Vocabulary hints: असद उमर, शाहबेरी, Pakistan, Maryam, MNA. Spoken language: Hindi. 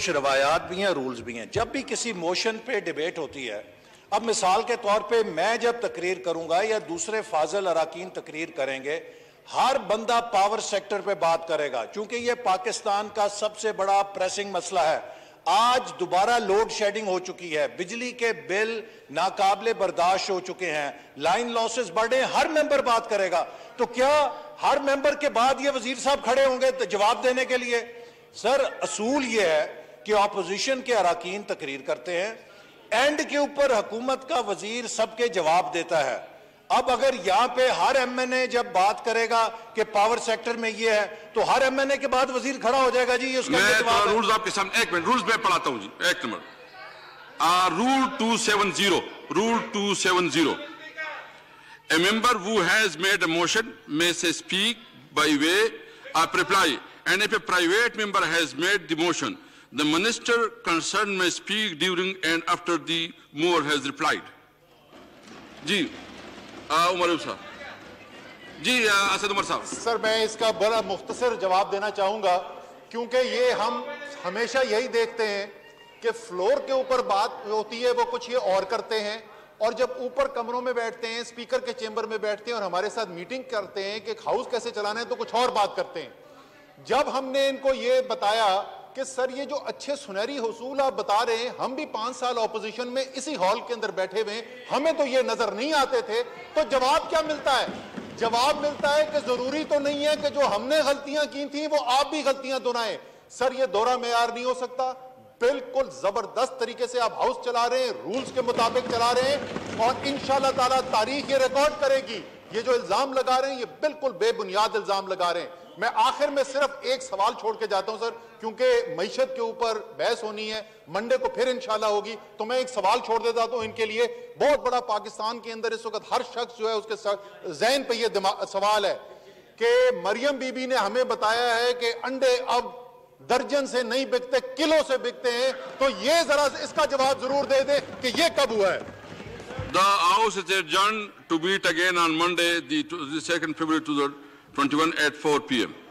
कुछ रवायात भी हैं, रूल्स भी हैं। जब भी किसी मोशन पे डिबेट होती है, अब मिसाल के तौर पे मैं जब तकरीर करूंगा या दूसरे फाजिल अरकान तकरीर करेंगे, हर बंदा पावर सेक्टर पे बात करेगा, क्योंकि ये पाकिस्तान का सबसे बड़ा प्रेसिंग मसला है। आज दोबारा लोड शेडिंग हो चुकी है, बिजली के बिल नाकाबिले बर्दाश्त हो चुके हैं, लाइन लॉसेस बढ़े, हर मेंबर बात करेगा। तो क्या हर मेंबर के बाद ये वजीर साहब खड़े होंगे जवाब देने के लिए? सर, असूल ये है कि ऑपोजिशन के अरकान तकरीर करते हैं, एंड के ऊपर हुकूमत का वजीर सबके जवाब देता है। अब अगर यहाँ पे हर MNA जब बात करेगा कि पावर सेक्टर में ये है, तो हर MNA के बाद वजीर खड़ा हो जाएगा जी उसका जवाब। मैं रूल्स आपके सामने, एक मिनट, रूल्स मैं पढ़ाता हूँ जी, एक number rule 270, rule 270, a member who has made a motion मे से speak by way of reply and if a private member has made the motion the minister concern may speak during and after the mover has replied. जी उमर साहब, जी असद उमर साहब। सर, मैं इसका बड़ा मुख्तसर जवाब देना चाहूँगा, क्योंकि ये हम हमेशा यही देखते हैं कि फ्लोर के ऊपर बात होती है वो कुछ ये और करते हैं, और जब ऊपर कमरों में बैठते हैं, स्पीकर के चेंबर में बैठते हैं और हमारे साथ मीटिंग करते हैं कि हाउस कैसे चलाना है, तो कुछ और बात करते हैं। जब हमने इनको ये बताया कि सर ये जो अच्छे सुनहरी हुसूल आप बता रहे हैं, हम भी 5 साल ऑपोजिशन में इसी हॉल के अंदर बैठे हुए हैं, हमें तो ये नजर नहीं आते थे, तो जवाब क्या मिलता है? जवाब मिलता है कि जरूरी तो नहीं है कि जो हमने गलतियां की थी वो आप भी गलतियां दोहराएं। सर, ये दोहरा मेयार नहीं हो सकता। बिल्कुल जबरदस्त तरीके से आप हाउस चला रहे हैं, रूल्स के मुताबिक चला रहे हैं, और इंशाल्लाह ताला तारीख ये रिकॉर्ड करेगी। ये जो इल्जाम लगा रहे हैं ये बिल्कुल बेबुनियाद इल्जाम लगा रहे हैं। मैं आखिर में सिर्फ एक सवाल छोड़ के जाता हूं सर, क्योंकि मईशत के ऊपर बहस होनी है, मंडे को फिर इंशाल्लाह होगी, तो मैं एक सवाल छोड़ देता हूं इनके लिए। बहुत बड़ा पाकिस्तान के अंदर इस वक्त हर शख्स जो है उसके जहन पे ये सवाल है कि मरियम बीबी ने हमें बताया है कि अंडे अब दर्जन से नहीं बिकते, किलो से बिकते हैं, तो ये जरा इसका जवाब जरूर दे दे कि ये कब हुआ है। The House is adjourned to meet again on Monday, the 2nd February 2021 at 4 p.m.